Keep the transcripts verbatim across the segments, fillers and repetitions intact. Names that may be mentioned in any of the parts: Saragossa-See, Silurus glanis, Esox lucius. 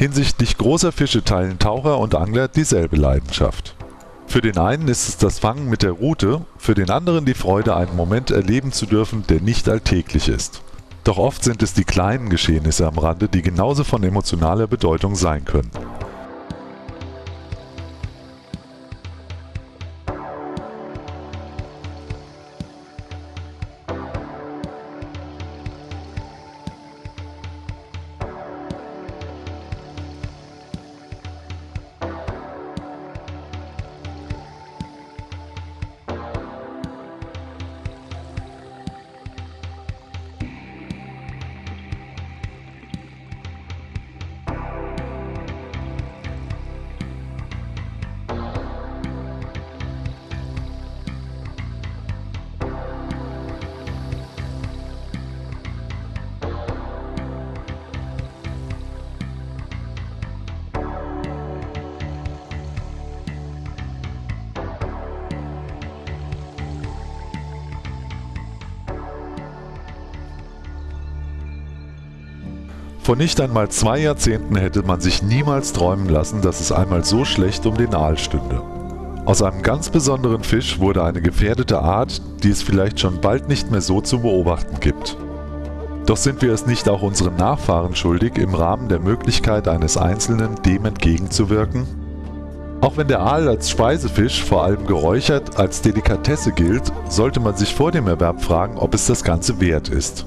Hinsichtlich großer Fische teilen Taucher und Angler dieselbe Leidenschaft. Für den einen ist es das Fangen mit der Rute, für den anderen die Freude, einen Moment erleben zu dürfen, der nicht alltäglich ist. Doch oft sind es die kleinen Geschehnisse am Rande, die genauso von emotionaler Bedeutung sein können. Vor nicht einmal zwei Jahrzehnten hätte man sich niemals träumen lassen, dass es einmal so schlecht um den Aal stünde. Aus einem ganz besonderen Fisch wurde eine gefährdete Art, die es vielleicht schon bald nicht mehr so zu beobachten gibt. Doch sind wir es nicht auch unseren Nachfahren schuldig, im Rahmen der Möglichkeit eines Einzelnen dem entgegenzuwirken? Auch wenn der Aal als Speisefisch, vor allem geräuchert, als Delikatesse gilt, sollte man sich vor dem Erwerb fragen, ob es das Ganze wert ist.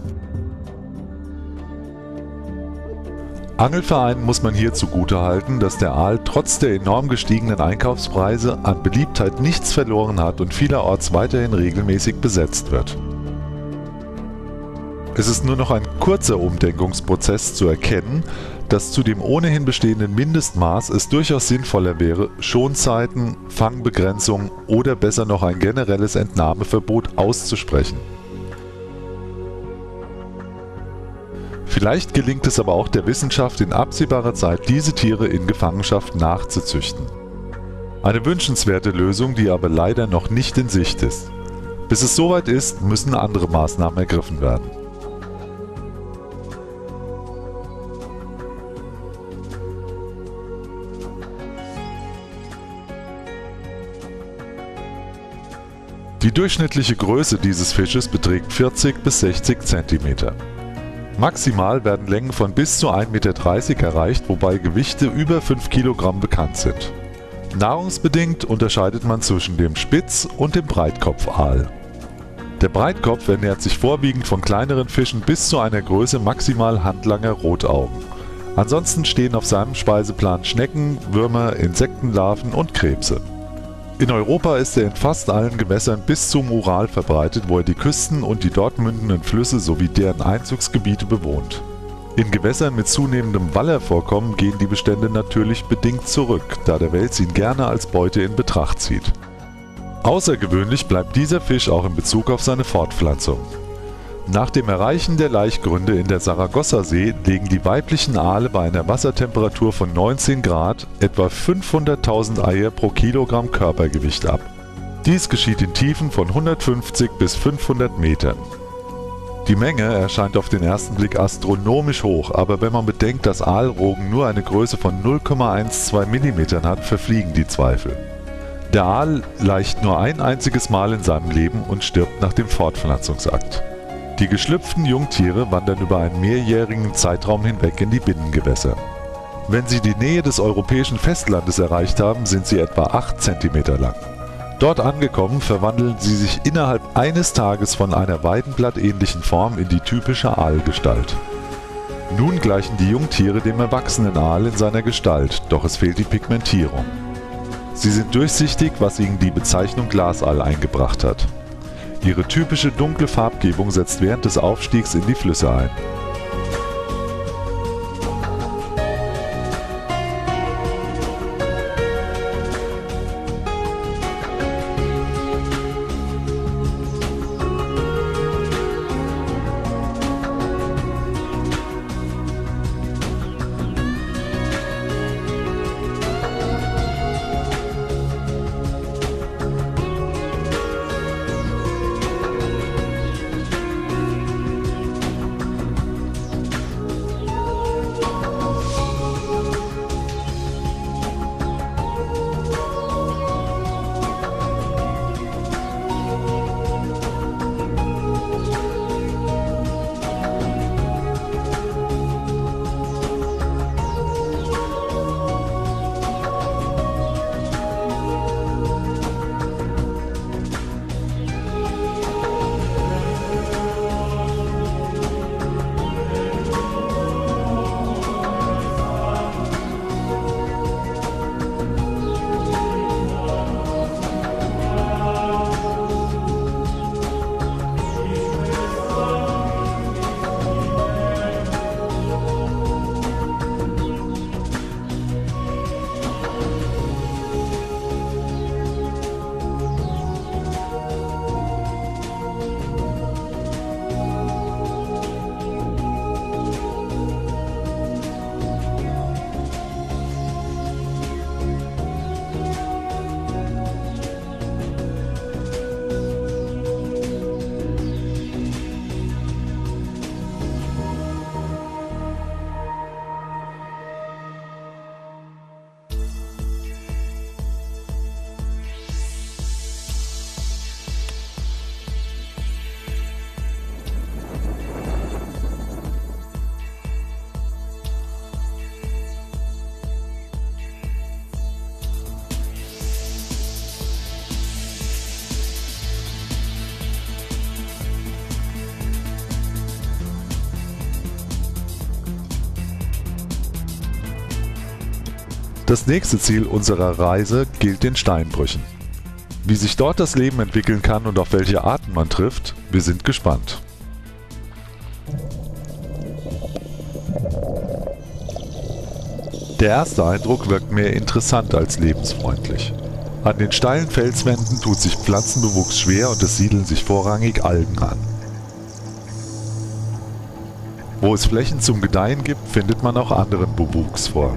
Angelvereinen muss man hier zugutehalten, dass der Aal trotz der enorm gestiegenen Einkaufspreise an Beliebtheit nichts verloren hat und vielerorts weiterhin regelmäßig besetzt wird. Es ist nur noch ein kurzer Umdenkungsprozess zu erkennen, dass zu dem ohnehin bestehenden Mindestmaß es durchaus sinnvoller wäre, Schonzeiten, Fangbegrenzungen oder besser noch ein generelles Entnahmeverbot auszusprechen. Vielleicht gelingt es aber auch der Wissenschaft in absehbarer Zeit, diese Tiere in Gefangenschaft nachzuzüchten. Eine wünschenswerte Lösung, die aber leider noch nicht in Sicht ist. Bis es soweit ist, müssen andere Maßnahmen ergriffen werden. Die durchschnittliche Größe dieses Fisches beträgt vierzig bis sechzig Zentimeter. Maximal werden Längen von bis zu ein Meter dreißig erreicht, wobei Gewichte über fünf Kilogramm bekannt sind. Nahrungsbedingt unterscheidet man zwischen dem Spitz- und dem Breitkopfaal. Der Breitkopf ernährt sich vorwiegend von kleineren Fischen bis zu einer Größe maximal handlanger Rotaugen. Ansonsten stehen auf seinem Speiseplan Schnecken, Würmer, Insektenlarven und Krebse. In Europa ist er in fast allen Gewässern bis zum Ural verbreitet, wo er die Küsten und die dort mündenden Flüsse sowie deren Einzugsgebiete bewohnt. In Gewässern mit zunehmendem Wallervorkommen gehen die Bestände natürlich bedingt zurück, da der Wels ihn gerne als Beute in Betracht zieht. Außergewöhnlich bleibt dieser Fisch auch in Bezug auf seine Fortpflanzung. Nach dem Erreichen der Laichgründe in der Saragossa-See legen die weiblichen Aale bei einer Wassertemperatur von neunzehn Grad etwa fünfhunderttausend Eier pro Kilogramm Körpergewicht ab. Dies geschieht in Tiefen von hundertfünfzig bis fünfhundert Metern. Die Menge erscheint auf den ersten Blick astronomisch hoch, aber wenn man bedenkt, dass Aalrogen nur eine Größe von null Komma zwölf Millimetern hat, verfliegen die Zweifel. Der Aal laicht nur ein einziges Mal in seinem Leben und stirbt nach dem Fortpflanzungsakt. Die geschlüpften Jungtiere wandern über einen mehrjährigen Zeitraum hinweg in die Binnengewässer. Wenn sie die Nähe des europäischen Festlandes erreicht haben, sind sie etwa acht Zentimeter lang. Dort angekommen verwandeln sie sich innerhalb eines Tages von einer weidenblattähnlichen Form in die typische Aalgestalt. Nun gleichen die Jungtiere dem erwachsenen Aal in seiner Gestalt, doch es fehlt die Pigmentierung. Sie sind durchsichtig, was ihnen die Bezeichnung Glasaal eingebracht hat. Ihre typische dunkle Farbgebung setzt während des Aufstiegs in die Flüsse ein. Das nächste Ziel unserer Reise gilt den Steinbrüchen. Wie sich dort das Leben entwickeln kann und auf welche Arten man trifft, wir sind gespannt. Der erste Eindruck wirkt mehr interessant als lebensfreundlich. An den steilen Felswänden tut sich Pflanzenbewuchs schwer und es siedeln sich vorrangig Algen an. Wo es Flächen zum Gedeihen gibt, findet man auch anderen Bewuchs vor.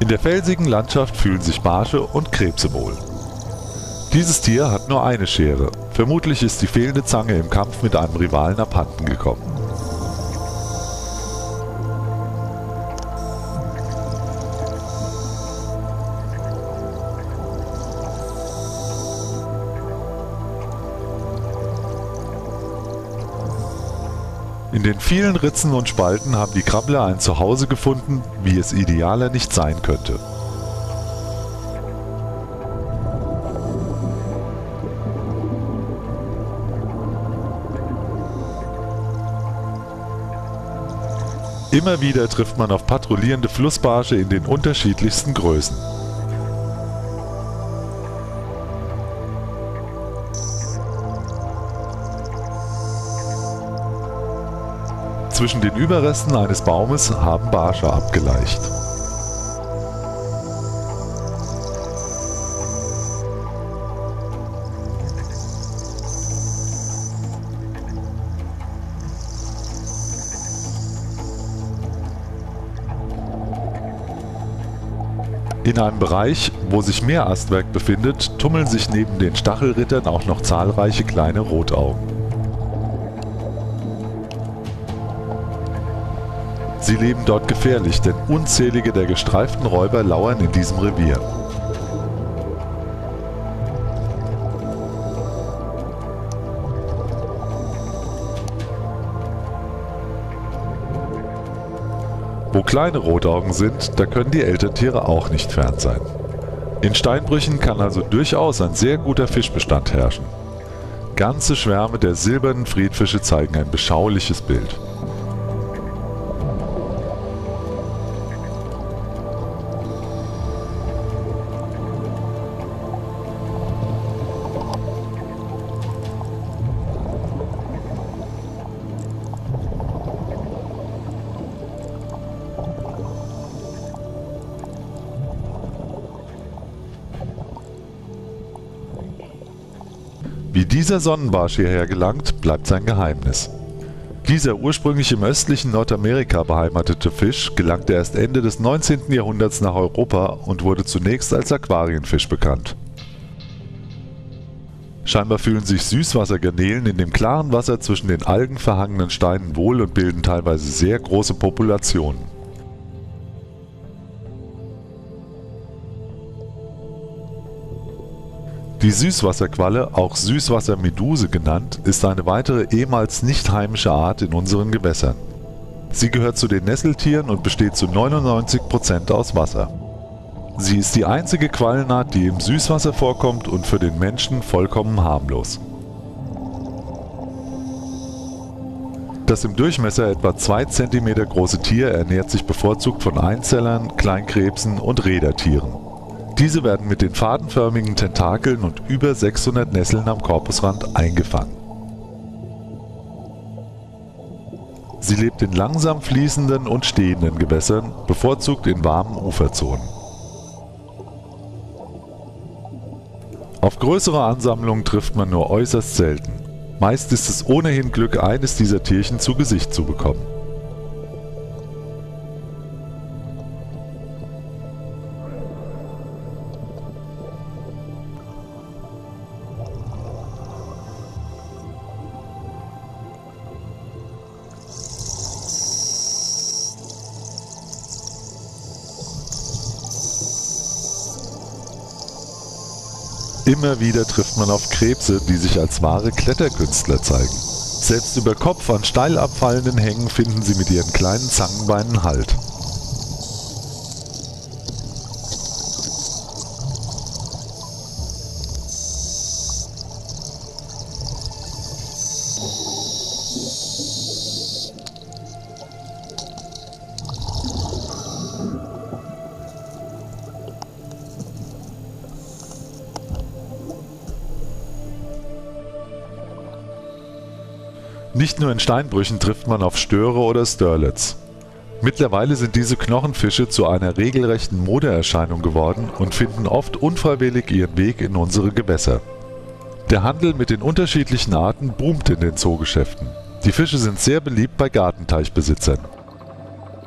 In der felsigen Landschaft fühlen sich Barsche und Krebse wohl. Dieses Tier hat nur eine Schere. Vermutlich ist die fehlende Zange im Kampf mit einem Rivalen abhanden gekommen. In den vielen Ritzen und Spalten haben die Krabbler ein Zuhause gefunden, wie es idealer nicht sein könnte. Immer wieder trifft man auf patrouillierende Flussbarsche in den unterschiedlichsten Größen. Zwischen den Überresten eines Baumes haben Barsche abgeleicht. In einem Bereich, wo sich Meerastwerk befindet, tummeln sich neben den Stachelrittern auch noch zahlreiche kleine Rotaugen. Sie leben dort gefährlich, denn unzählige der gestreiften Räuber lauern in diesem Revier. Wo kleine Rotaugen sind, da können die Elterntiere auch nicht fern sein. In Steinbrüchen kann also durchaus ein sehr guter Fischbestand herrschen. Ganze Schwärme der silbernen Friedfische zeigen ein beschauliches Bild. Wie dieser Sonnenbarsch hierher gelangt, bleibt sein Geheimnis. Dieser ursprünglich im östlichen Nordamerika beheimatete Fisch gelangte erst Ende des neunzehnten Jahrhunderts nach Europa und wurde zunächst als Aquarienfisch bekannt. Scheinbar fühlen sich Süßwassergarnelen in dem klaren Wasser zwischen den algenverhangenen Steinen wohl und bilden teilweise sehr große Populationen. Die Süßwasserqualle, auch Süßwassermeduse genannt, ist eine weitere ehemals nicht heimische Art in unseren Gewässern. Sie gehört zu den Nesseltieren und besteht zu neunundneunzig Prozent aus Wasser. Sie ist die einzige Quallenart, die im Süßwasser vorkommt und für den Menschen vollkommen harmlos. Das im Durchmesser etwa zwei Zentimeter große Tier ernährt sich bevorzugt von Einzellern, Kleinkrebsen und Reedertieren. Diese werden mit den fadenförmigen Tentakeln und über sechshundert Nesseln am Korpusrand eingefangen. Sie lebt in langsam fließenden und stehenden Gewässern, bevorzugt in warmen Uferzonen. Auf größere Ansammlungen trifft man nur äußerst selten. Meist ist es ohnehin Glück, eines dieser Tierchen zu Gesicht zu bekommen. Immer wieder trifft man auf Krebse, die sich als wahre Kletterkünstler zeigen. Selbst über Kopf an steil abfallenden Hängen finden sie mit ihren kleinen Zangenbeinen Halt. Nicht nur in Steinbrüchen trifft man auf Störe oder Störlets. Mittlerweile sind diese Knochenfische zu einer regelrechten Modeerscheinung geworden und finden oft unfreiwillig ihren Weg in unsere Gewässer. Der Handel mit den unterschiedlichen Arten boomt in den Zoogeschäften. Die Fische sind sehr beliebt bei Gartenteichbesitzern.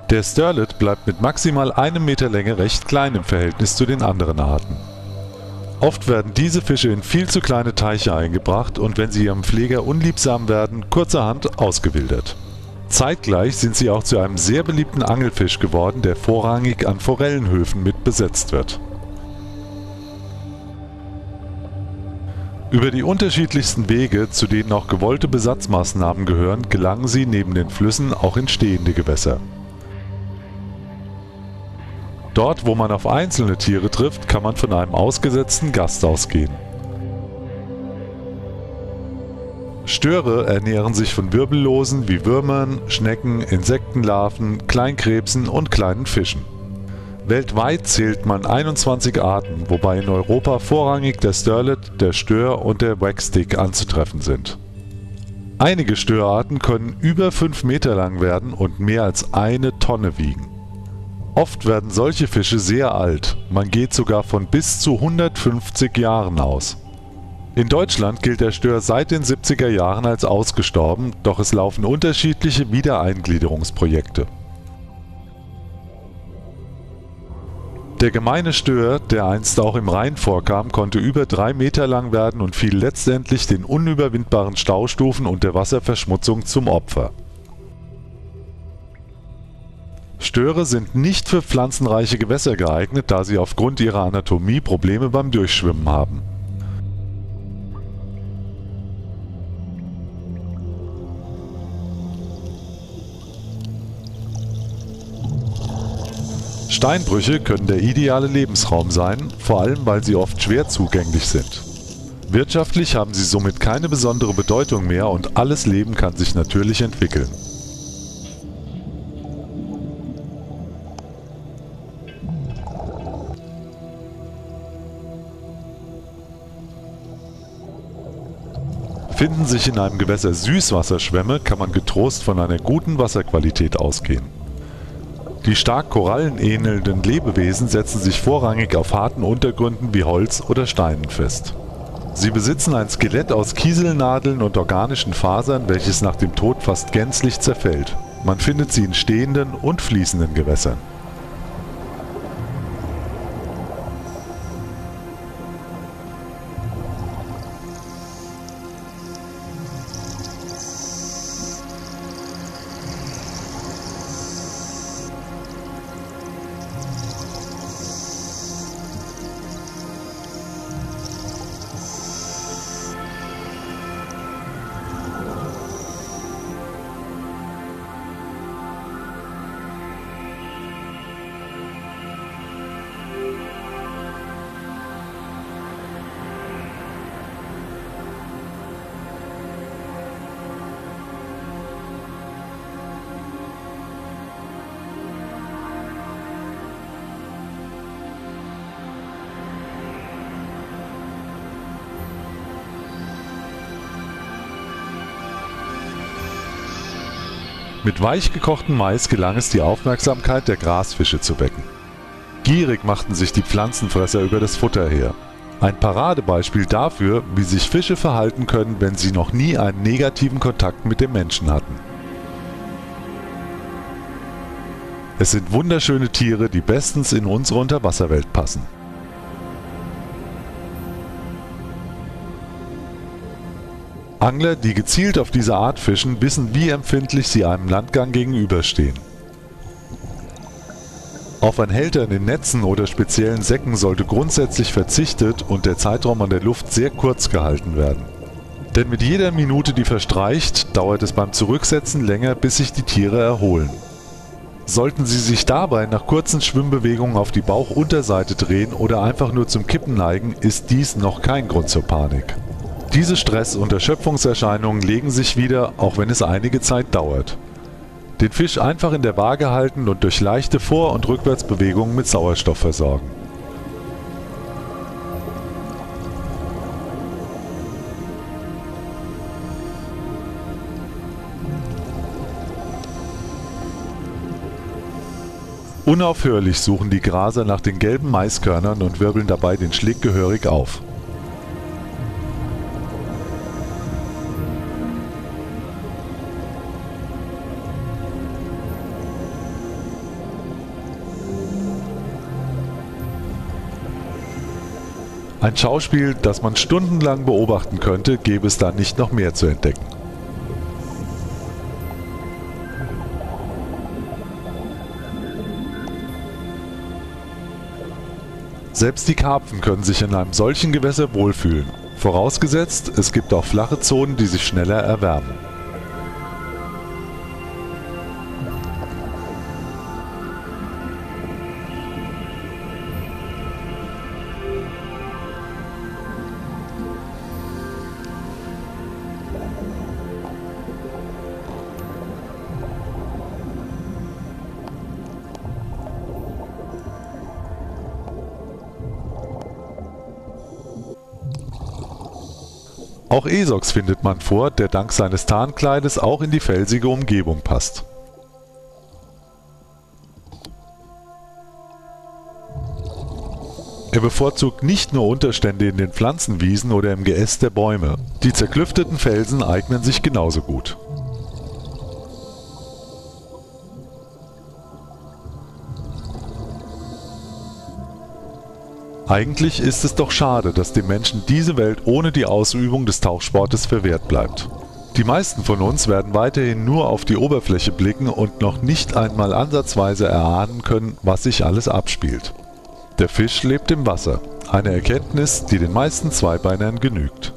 Der Störlet bleibt mit maximal einem Meter Länge recht klein im Verhältnis zu den anderen Arten. Oft werden diese Fische in viel zu kleine Teiche eingebracht und wenn sie ihrem Pfleger unliebsam werden, kurzerhand ausgewildert. Zeitgleich sind sie auch zu einem sehr beliebten Angelfisch geworden, der vorrangig an Forellenhöfen mit besetzt wird. Über die unterschiedlichsten Wege, zu denen auch gewollte Besatzmaßnahmen gehören, gelangen sie neben den Flüssen auch in stehende Gewässer. Dort, wo man auf einzelne Tiere trifft, kann man von einem ausgesetzten Gast ausgehen. Störe ernähren sich von Wirbellosen wie Würmern, Schnecken, Insektenlarven, Kleinkrebsen und kleinen Fischen. Weltweit zählt man einundzwanzig Arten, wobei in Europa vorrangig der Störlet, der Stör und der Waxstick anzutreffen sind. Einige Störarten können über fünf Meter lang werden und mehr als eine Tonne wiegen. Oft werden solche Fische sehr alt, man geht sogar von bis zu hundertfünfzig Jahren aus. In Deutschland gilt der Stör seit den siebziger Jahren als ausgestorben, doch es laufen unterschiedliche Wiedereingliederungsprojekte. Der gemeine Stör, der einst auch im Rhein vorkam, konnte über drei Meter lang werden und fiel letztendlich den unüberwindbaren Staustufen und der Wasserverschmutzung zum Opfer. Störe sind nicht für pflanzenreiche Gewässer geeignet, da sie aufgrund ihrer Anatomie Probleme beim Durchschwimmen haben. Steinbrüche können der ideale Lebensraum sein, vor allem weil sie oft schwer zugänglich sind. Wirtschaftlich haben sie somit keine besondere Bedeutung mehr und alles Leben kann sich natürlich entwickeln. Finden sich in einem Gewässer Süßwasserschwämme, kann man getrost von einer guten Wasserqualität ausgehen. Die stark korallenähnelnden Lebewesen setzen sich vorrangig auf harten Untergründen wie Holz oder Steinen fest. Sie besitzen ein Skelett aus Kieselnadeln und organischen Fasern, welches nach dem Tod fast gänzlich zerfällt. Man findet sie in stehenden und fließenden Gewässern. Mit weich gekochtem Mais gelang es, die Aufmerksamkeit der Grasfische zu wecken. Gierig machten sich die Pflanzenfresser über das Futter her. Ein Paradebeispiel dafür, wie sich Fische verhalten können, wenn sie noch nie einen negativen Kontakt mit dem Menschen hatten. Es sind wunderschöne Tiere, die bestens in unsere Unterwasserwelt passen. Angler, die gezielt auf diese Art fischen, wissen, wie empfindlich sie einem Landgang gegenüberstehen. Auf ein Haltern in Netzen oder speziellen Säcken sollte grundsätzlich verzichtet und der Zeitraum an der Luft sehr kurz gehalten werden. Denn mit jeder Minute, die verstreicht, dauert es beim Zurücksetzen länger, bis sich die Tiere erholen. Sollten sie sich dabei nach kurzen Schwimmbewegungen auf die Bauchunterseite drehen oder einfach nur zum Kippen neigen, ist dies noch kein Grund zur Panik. Diese Stress- und Erschöpfungserscheinungen legen sich wieder, auch wenn es einige Zeit dauert. Den Fisch einfach in der Waage halten und durch leichte Vor- und Rückwärtsbewegungen mit Sauerstoff versorgen. Unaufhörlich suchen die Graser nach den gelben Maiskörnern und wirbeln dabei den Schlick gehörig auf. Ein Schauspiel, das man stundenlang beobachten könnte, gäbe es da nicht noch mehr zu entdecken. Selbst die Karpfen können sich in einem solchen Gewässer wohlfühlen, vorausgesetzt, es gibt auch flache Zonen, die sich schneller erwärmen. Auch Esox findet man vor, der dank seines Tarnkleides auch in die felsige Umgebung passt. Er bevorzugt nicht nur Unterstände in den Pflanzenwiesen oder im Geäst der Bäume. Die zerklüfteten Felsen eignen sich genauso gut. Eigentlich ist es doch schade, dass dem Menschen diese Welt ohne die Ausübung des Tauchsportes verwehrt bleibt. Die meisten von uns werden weiterhin nur auf die Oberfläche blicken und noch nicht einmal ansatzweise erahnen können, was sich alles abspielt. Der Fisch lebt im Wasser, eine Erkenntnis, die den meisten Zweibeinern genügt.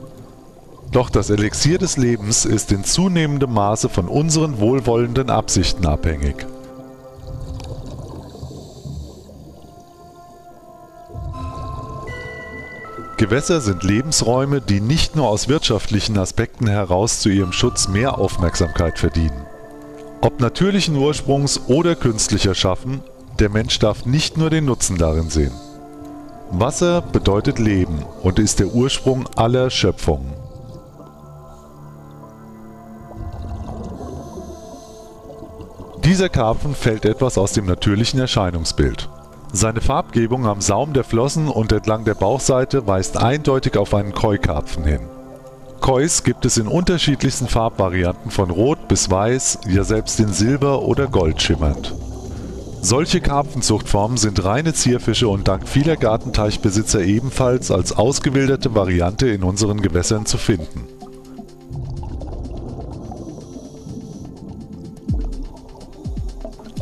Doch das Elixier des Lebens ist in zunehmendem Maße von unseren wohlwollenden Absichten abhängig. Gewässer sind Lebensräume, die nicht nur aus wirtschaftlichen Aspekten heraus zu ihrem Schutz mehr Aufmerksamkeit verdienen. Ob natürlichen Ursprungs oder künstlich erschaffen, der Mensch darf nicht nur den Nutzen darin sehen. Wasser bedeutet Leben und ist der Ursprung aller Schöpfungen. Dieser Karpfen fällt etwas aus dem natürlichen Erscheinungsbild. Seine Farbgebung am Saum der Flossen und entlang der Bauchseite weist eindeutig auf einen Koi-Karpfen hin. Kois gibt es in unterschiedlichsten Farbvarianten von Rot bis Weiß, ja selbst in Silber oder Gold schimmernd. Solche Karpfenzuchtformen sind reine Zierfische und dank vieler Gartenteichbesitzer ebenfalls als ausgewilderte Variante in unseren Gewässern zu finden.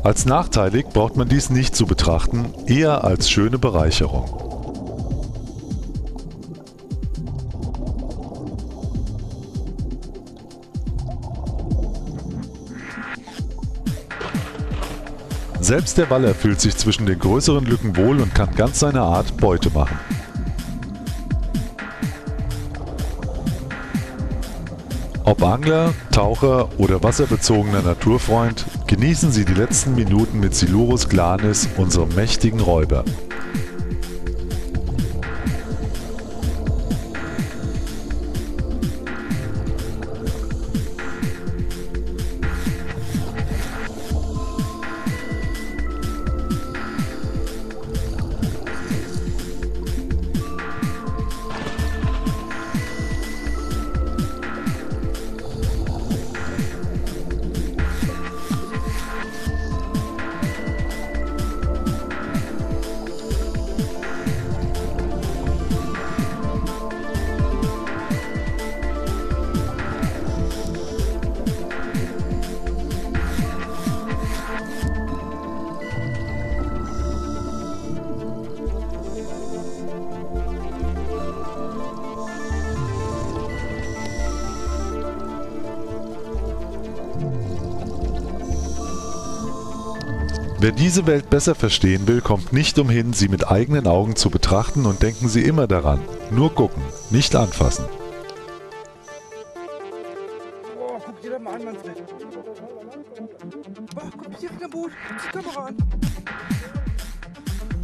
Als nachteilig braucht man dies nicht zu betrachten, eher als schöne Bereicherung. Selbst der Waller fühlt sich zwischen den größeren Lücken wohl und kann ganz seiner Art Beute machen. Ob Angler, Taucher oder wasserbezogener Naturfreund, genießen Sie die letzten Minuten mit Silurus glanis, unserem mächtigen Räuber. Wer diese Welt besser verstehen will, kommt nicht umhin, sie mit eigenen Augen zu betrachten, und denken Sie immer daran: nur gucken, nicht anfassen. Oh, guck dir das mal an, Mann. Oh, guck dir das Boot, guck die Kamera an.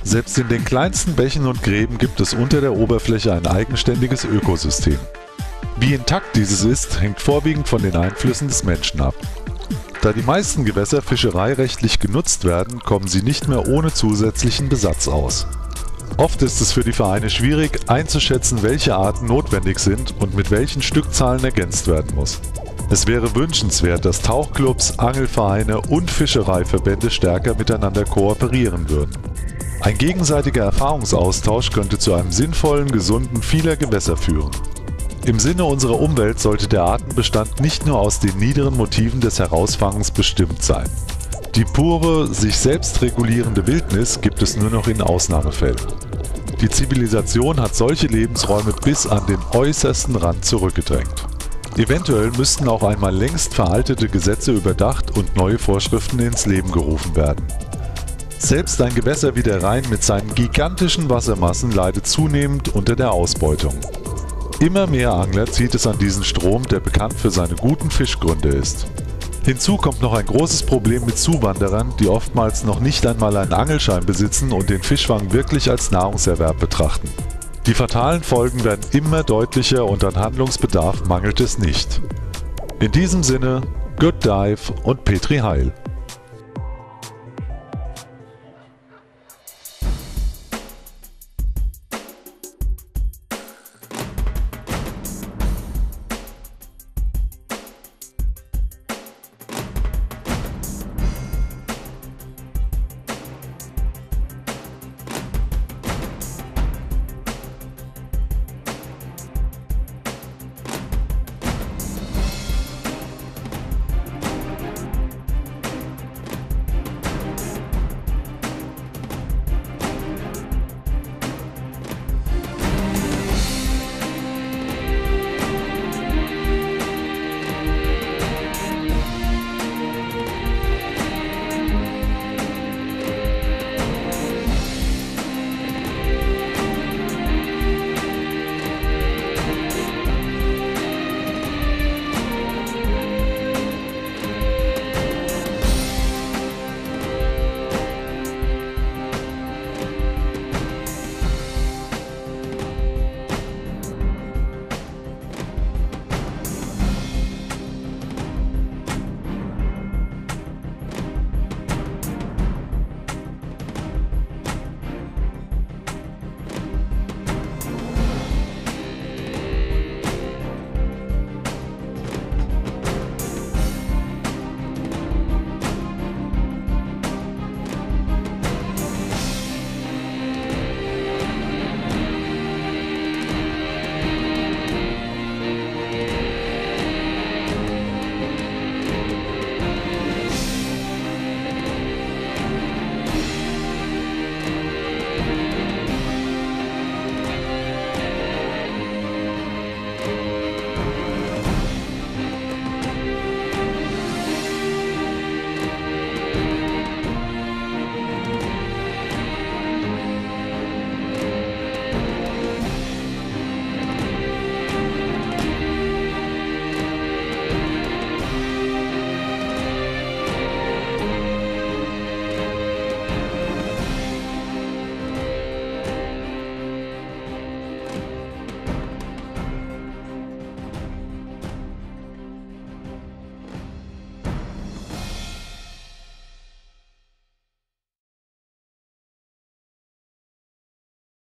Selbst in den kleinsten Bächen und Gräben gibt es unter der Oberfläche ein eigenständiges Ökosystem. Wie intakt dieses ist, hängt vorwiegend von den Einflüssen des Menschen ab. Da die meisten Gewässer fischereirechtlich genutzt werden, kommen sie nicht mehr ohne zusätzlichen Besatz aus. Oft ist es für die Vereine schwierig, einzuschätzen, welche Arten notwendig sind und mit welchen Stückzahlen ergänzt werden muss. Es wäre wünschenswert, dass Tauchclubs, Angelvereine und Fischereiverbände stärker miteinander kooperieren würden. Ein gegenseitiger Erfahrungsaustausch könnte zu einem sinnvollen, gesunden vieler Gewässer führen. Im Sinne unserer Umwelt sollte der Artenbestand nicht nur aus den niederen Motiven des Herausfangens bestimmt sein. Die pure, sich selbst regulierende Wildnis gibt es nur noch in Ausnahmefällen. Die Zivilisation hat solche Lebensräume bis an den äußersten Rand zurückgedrängt. Eventuell müssten auch einmal längst veraltete Gesetze überdacht und neue Vorschriften ins Leben gerufen werden. Selbst ein Gewässer wie der Rhein mit seinen gigantischen Wassermassen leidet zunehmend unter der Ausbeutung. Immer mehr Angler zieht es an diesen Strom, der bekannt für seine guten Fischgründe ist. Hinzu kommt noch ein großes Problem mit Zuwanderern, die oftmals noch nicht einmal einen Angelschein besitzen und den Fischfang wirklich als Nahrungserwerb betrachten. Die fatalen Folgen werden immer deutlicher, und an Handlungsbedarf mangelt es nicht. In diesem Sinne, Good Dive und Petri Heil!